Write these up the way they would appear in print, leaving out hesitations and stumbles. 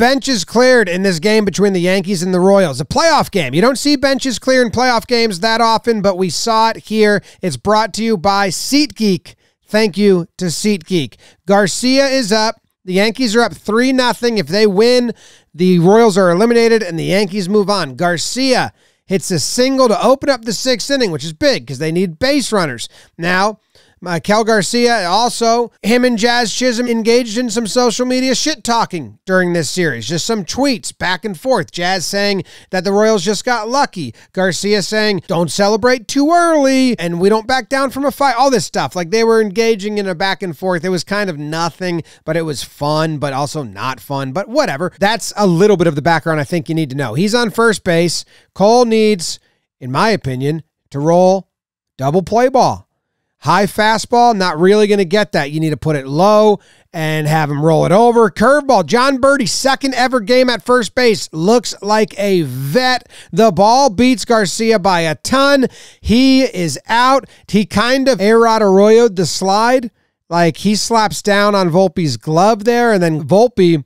benches cleared in this game between the Yankees and the Royals. A playoff game. You don't see benches clear in playoff games that often, but we saw it here. It's brought to you by SeatGeek. Thank you to SeatGeek. Garcia is up. The Yankees are up 3-0. If they win, the Royals are eliminated and the Yankees move on. Garcia hits a single to open up the sixth inning, which is big because they need base runners. Now, Kel Garcia, also, him and Jazz Chisholm engaged in some social media shit-talking during this series. Just some tweets back and forth. Jazz saying that the Royals just got lucky. Garcia saying, don't celebrate too early, and we don't back down from a fight. All this stuff. Like, they were engaging in a back and forth. It was kind of nothing, but it was fun, but also not fun, but whatever. That's a little bit of the background I think you need to know. He's on first base. Cole needs, in my opinion, to roll double play ball. High fastball, not really going to get that. You need to put it low and have him roll it over. Curveball, John Birdie, second ever game at first base. Looks like a vet. The ball beats Garcia by a ton. He is out. He kind of A-Rod Arroyo'd the slide. Like, he slaps down on Volpe's glove there, and then Volpe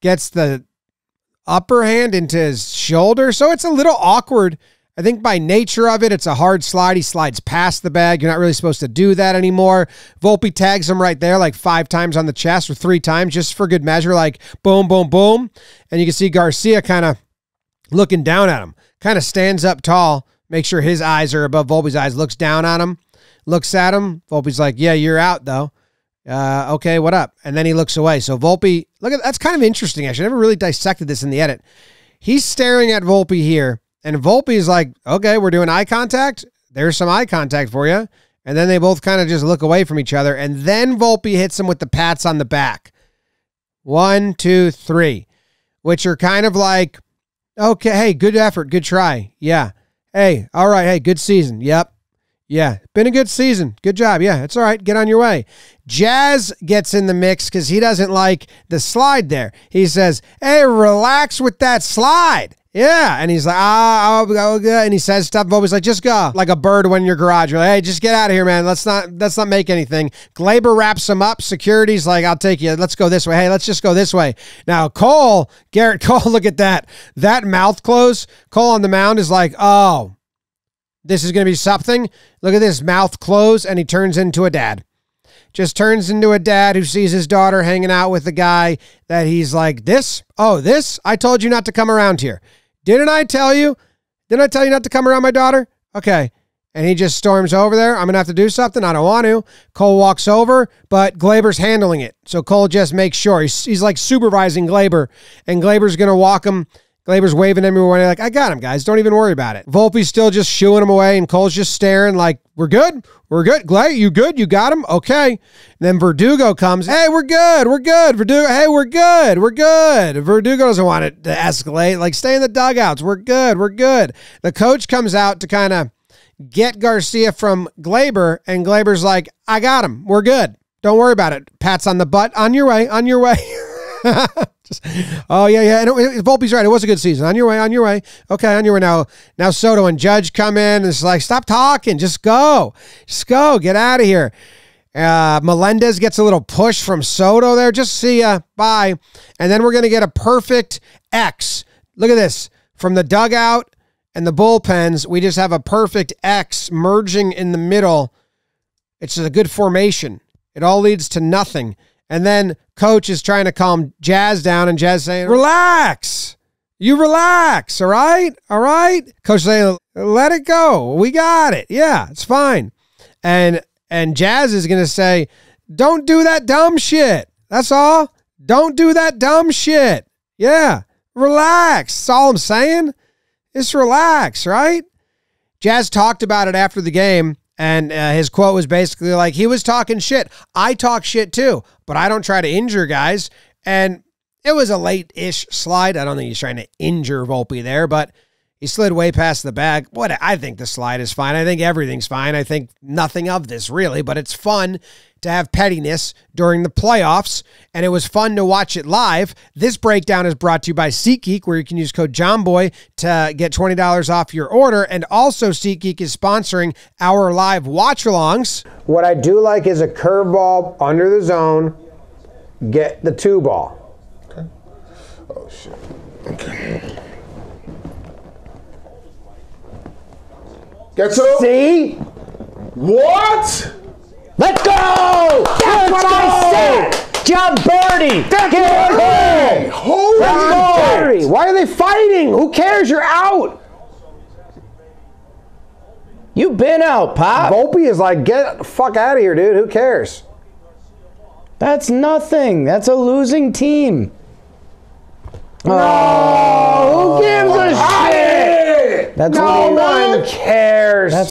gets the upper hand into his shoulder. So it's a little awkward. I think by nature of it, it's a hard slide. He slides past the bag. You're not really supposed to do that anymore. Volpe tags him right there like 5 times on the chest or 3 times just for good measure, like boom, boom, boom. And you can see Garcia kind of looking down at him, kind of stands up tall, makes sure his eyes are above Volpe's eyes, looks down on him, looks at him. Volpe's like, yeah, you're out though. Okay, what up? And then he looks away. So Volpe, look at that's kind of interesting. I should never really dissected this in the edit. He's staring at Volpe here. And Volpe's like, okay, we're doing eye contact. There's some eye contact for you. And then they both kind of just look away from each other. And then Volpe hits him with the pats on the back. 1, 2, 3, which are kind of like, okay, hey, good effort, good try. Yeah. Hey, all right, hey, good season. Yep. Yeah, been a good season. Good job. Yeah, it's all right. Get on your way. Jazz gets in the mix because he doesn't like the slide there. He says, hey, relax with that slide. Yeah, and he's like, and he says stuff. Volpe's like, just go, like a bird when in your garage. You're like, hey, just get out of here, man. Let's not make anything. Gleyber wraps him up. Security's like, I'll take you. Let's go this way. Hey, let's just go this way. Now, Cole, Garrett Cole, look at that. That mouth close. Cole on the mound is like, oh, this is going to be something. Look at this mouth close, and he turns into a dad. Just turns into a dad who sees his daughter hanging out with the guy that he's like, this? Oh, this? I told you not to come around here. Didn't I tell you? Didn't I tell you not to come around my daughter? Okay. And he just storms over there. I'm going to have to do something. I don't want to. Cole walks over, but Gleyber's handling it. So Cole just makes sure. He's like supervising Gleyber, and Gleyber's going to walk him. Gleyber's waving everyone. They're like, I got him, guys. Don't even worry about it. Volpe's still just shooing him away, and Cole's just staring like, we're good. We're good. Gley, you good? You got him? Okay. And then Verdugo comes. Hey, we're good. We're good. Verdugo, hey, we're good. We're good. Verdugo doesn't want it to escalate. Like, stay in the dugouts. We're good. We're good. The coach comes out to kind of get Garcia from Gleyber, and Gleyber's like, I got him. We're good. Don't worry about it. Pats on the butt. On your way. On your way. Just, oh, yeah, yeah. And Volpe's right. It was a good season. On your way, on your way. Okay, on your way now. Now Soto and Judge come in. And it's like, stop talking. Just go. Just go. Get out of here. Melendez gets a little push from Soto there. Just see ya. Bye. And then we're going to get a perfect X. Look at this. From the dugout and the bullpens, we just have a perfect X merging in the middle. It's a good formation. It all leads to nothing. And then coach is trying to calm Jazz down, and Jazz saying, relax. You relax, all right? All right? Coach saying, let it go. We got it. Yeah, it's fine. And Jazz is going to say, don't do that dumb shit. That's all. Don't do that dumb shit. Yeah, relax. That's all I'm saying. Just relax, right? Jazz talked about it after the game. And his quote was basically like, he was talking shit. I talk shit too, but I don't try to injure guys. And it was a late-ish slide. I don't think he's trying to injure Volpe there, but he slid way past the bag. What, I think the slide is fine. I think everything's fine. I think nothing of this really, but it's fun to have pettiness during the playoffs, and it was fun to watch it live. This breakdown is brought to you by SeatGeek, where you can use code JOHNBOY to get $20 off your order, and also SeatGeek is sponsoring our live watch-alongs. What I do like is a curveball under the zone, get the 2-ball. Okay. Oh, shit. Okay. Get to. See? What? Let's go! That's what I said! John Birdie! Get Holy Birdie! Why are they fighting? Who cares? You're out! You've been out, Pop. Volpe is like, get the fuck out of here, dude. Who cares? That's nothing. That's a losing team. No! Who gives a shit? That's no one cares. That's